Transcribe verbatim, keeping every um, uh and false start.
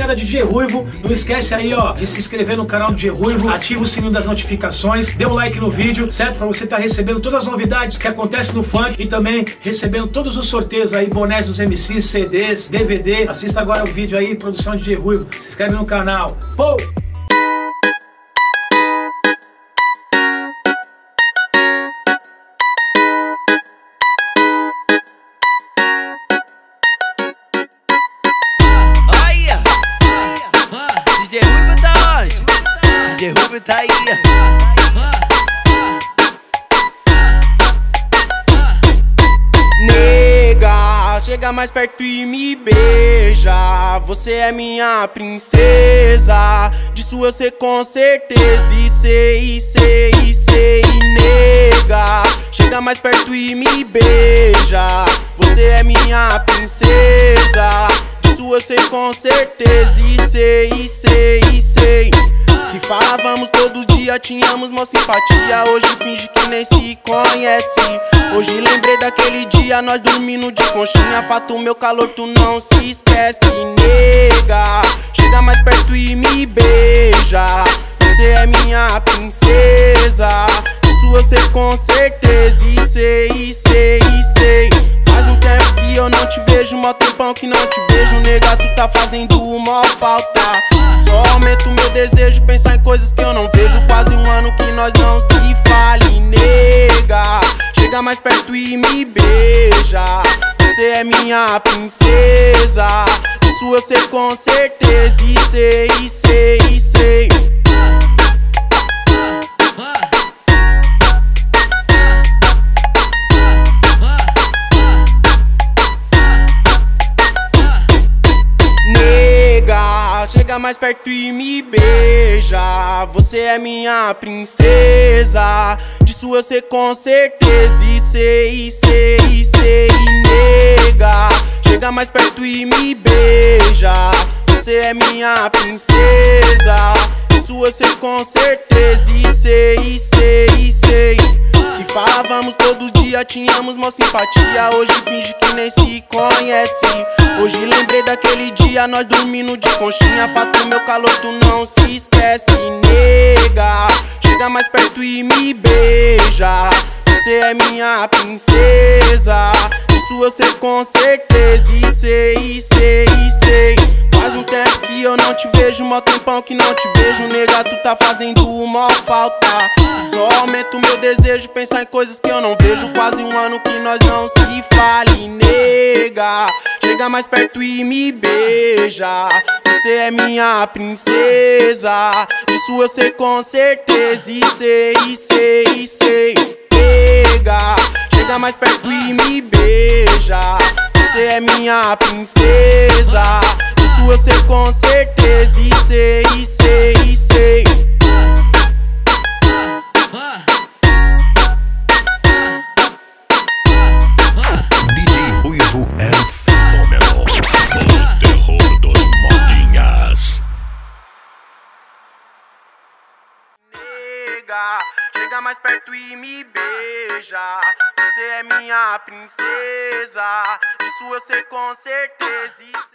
Era D J Rhuivo, não esquece aí ó de se inscrever no canal do D J Rhuivo, ativa o sininho das notificações, dê um like no vídeo, certo? Pra você estar tá recebendo todas as novidades que acontecem no funk e também recebendo todos os sorteios aí, bonés dos M Cs, C Ds, D V D. Assista agora o vídeo aí, produção de D J Rhuivo, se inscreve no canal. Pou! D J Rhuivo tá onde? D J Rhuivo tá aí. Nega, chega mais perto e me beija. Você é minha princesa. Disso eu sei com certeza. E sei, sei, sei, nega. Chega mais perto e me beija. Você é minha princesa. Eu sei com certeza, e sei, e sei, e sei. Se falávamos todo dia, tínhamos mó simpatia. Hoje finge que nem se conhece. Hoje lembrei daquele dia, nós dormindo de conchinha. Fato meu calor, tu não se esquece, nega. Chega mais perto e me beija. Você é minha princesa. Isso eu sei com certeza, e sei, e sei, e sei. Faz um tempo que eu não te vejo, mó tempão que não te beijo, nega, tu tá fazendo mó falta. Só aumenta o meu desejo, pensar em coisas que eu não vejo. Quase um ano que nós não se fale, nega. Chega mais perto e me beija. Você é minha princesa. Isso eu sei com certeza. E sei, e sei, e sei. Chega mais perto e me beija. Você é minha princesa. Disso eu sei com certeza. E sei, sei, sei, nega. Chega mais perto e me beija. Você é minha princesa. Disso eu sei com certeza. E sei, sei, sei. Se falávamos todo dia, tínhamos mó simpatia. Hoje finge que nem se conhece. Hoje lembrei daquele dia, nós dormindo de conchinha. Fato meu calor, tu não se esquece, nega. Chega mais perto e me beija. Você é minha princesa. Isso eu sei com certeza. E sei, sei, sei. Faz um tempo que eu não te vejo, mó tempão que não te beijo, nega, tu tá fazendo mó falta. Só aumenta o meu desejo, pensar em coisas que eu não vejo. Quase um ano que nós não se fale, nega. Chega mais perto e me beija. Você é minha princesa. Isso eu sei com certeza. E sei, sei, sei. Nega, chega mais perto e me beija. Você é minha princesa. Isso eu sei com certeza. E sei, sei, sei. D J Rhuivo é o fenômeno, o terror dos modinhas. Nega, chega mais perto e me beija. Você é minha princesa. Isso eu sei com certeza.